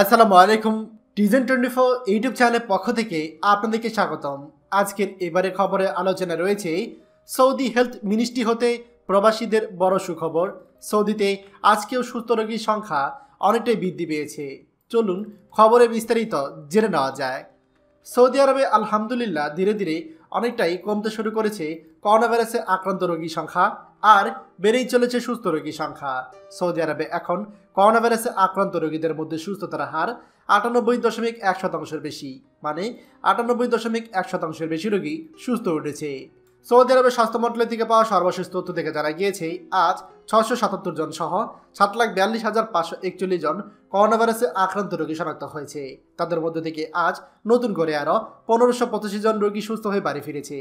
আসসালামু আলাইকুম টিজেন 24 ইউটিউব চ্যানেলের পক্ষ থেকে আপনাদেরকে স্বাগতম। আজকের এবারে খবরে আলোচনা রয়েছে সৌদি হেলথ মিনিস্ট্রি হতে প্রবাসীদের বড় সুখবর। সৌদিতে আজকেও সুস্থ রোগীর সংখ্যা অনেকটাই বৃদ্ধি পেয়েছে। চলুন খবরে বিস্তারিত জেনে নেওয়া যায়। সৌদি আরবে আলহামদুলিল্লাহ ধীরে ধীরে অনেকটাই কমতে শুরু করেছে করোনা ভাইরাসে আক্রান্ত রোগীর সংখ্যা, আর বেড়েই চলেছে সুস্থ রোগীর সংখ্যা। সৌদি আরবে এখন করোনা ভাইরাসে আক্রান্ত রোগীদের মধ্যে সুস্থতার হার 98.1%-র বেশি, মানে 98.1%-র বেশি রোগী সুস্থ উঠেছে। সৌদি আরবের স্বাস্থ্য মন্ত্রণালয় থেকে পাওয়া সর্বশেষ তথ্য থেকে জানা গিয়েছে, আজ 677 জন সহ 7,42,541 জন করোনা ভাইরাসে আক্রান্ত রোগী শনাক্ত হয়েছে। তাদের মধ্যে থেকে আজ নতুন করে আরও 1585 জন রোগী সুস্থ হয়ে বাড়ি ফিরেছে।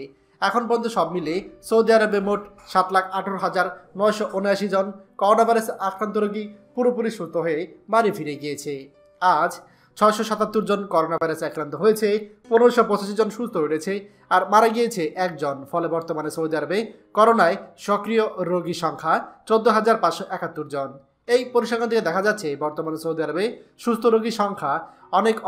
এখন পর্যন্ত সব মিলে সৌদি আরবে মোট 7,18,979 জন করোনা ভাইরাসে আক্রান্ত রোগী পুরোপুরি সুস্থ হয়ে বাড়ি ফিরে গিয়েছে। আজ 677 জন করোনা ভাইরাসে আক্রান্ত হয়েছে, 1585 জন সুস্থ হয়েছে, আর মারা গিয়েছে একজন। ফলে বর্তমানে সৌদি আরবে করোনায় সক্রিয় রোগীর সংখ্যা 14,571 জন। এই পরিসংখ্যান থেকে দেখা যাচ্ছে বর্তমানে সৌদি আরবে সুস্থ রোগীর সংখ্যা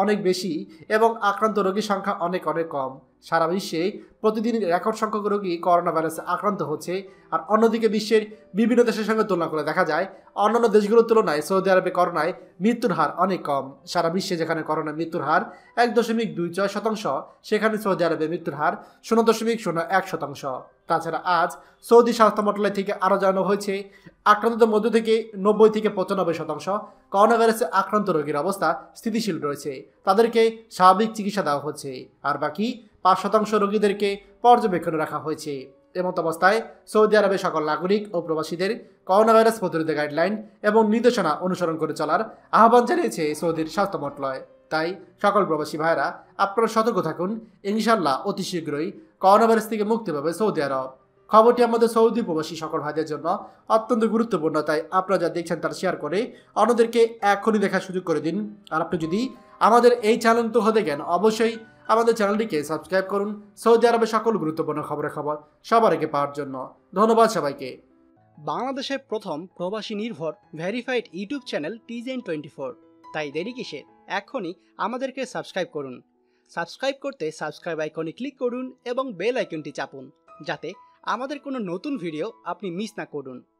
অনেক বেশি এবং আক্রান্ত রোগীর সংখ্যা অনেক কম। সারা বিশ্বে প্রতিদিন রেকর্ড সংখ্যক রোগী করোনা ভাইরাসে আক্রান্ত হচ্ছে, আর অন্যদিকে বিশ্বের বিভিন্ন দেশের সঙ্গে তুলনা করে দেখা যায় অন্যান্য দেশগুলোর তুলনায় সৌদি আরবে করোনায় মৃত্যুর হার অনেক কম। সারা বিশ্বে যেখানে করোনা মৃত্যুর হার 1.26%, সেখানে সৌদি আরবে মৃত্যুর হার 0.01%। তাছাড়া আজ সৌদি স্বাস্থ্য মন্ত্রণালয় থেকে আরও জানানো হয়েছে, আক্রান্তদের মধ্য থেকে 90-95% করোনা ভাইরাসে আক্রান্ত রোগীর অবস্থা স্থিতিশীল রয়েছে, তাদেরকে স্বাভাবিক চিকিৎসা দেওয়া হচ্ছে, আর বাকি 5% রোগীদেরকে পর্যবেক্ষণে রাখা হয়েছে। এমত অবস্থায় সৌদি আরবের সকল নাগরিক ও প্রবাসীদের করোনা ভাইরাস প্রতিরোধে গাইডলাইন এবং নির্দেশনা অনুসরণ করে চলার আহ্বান জানিয়েছে সৌদির স্বাস্থ্য মন্ত্রণালয়। তাই সকল প্রবাসী ভাইরা আপনারা সতর্ক থাকুন, ইনশাআল্লাহ অতি শীঘ্রই করোনা ভাইরাস থেকে মুক্তি পাবে সৌদি আরব। খবরটি আমাদের সৌদি প্রবাসী সকল ভাইদের জন্য অত্যন্ত গুরুত্বপূর্ণ, তাই আপনারা যা দেখছেন তার শেয়ার করে অন্যদেরকে এখনই দেখার সুযোগ করে দিন। আর আপনি যদি আমাদের এই চ্যানেল তো হতে গেন, অবশ্যই আমাদের চ্যানেলটিকে সাবস্ক্রাইব করুন সৌদি আরবের সকল গুরুত্বপূর্ণ খবরের খবর সবার আগে পাওয়ার জন্য। ধন্যবাদ সবাইকে। বাংলাদেশের প্রথম প্রবাসী নির্ভর ভেরিফাইড ইউটিউব চ্যানেল TJN24, তাই দেরি কিসের, এখনই আমাদেরকে সাবস্ক্রাইব করুন। সাবস্ক্রাইব করতে সাবস্ক্রাইব আইকনে ক্লিক করুন এবং বেল আইকনটি চাপুন, যাতে আমাদের কোনো নতুন ভিডিও আপনি মিস না করুন।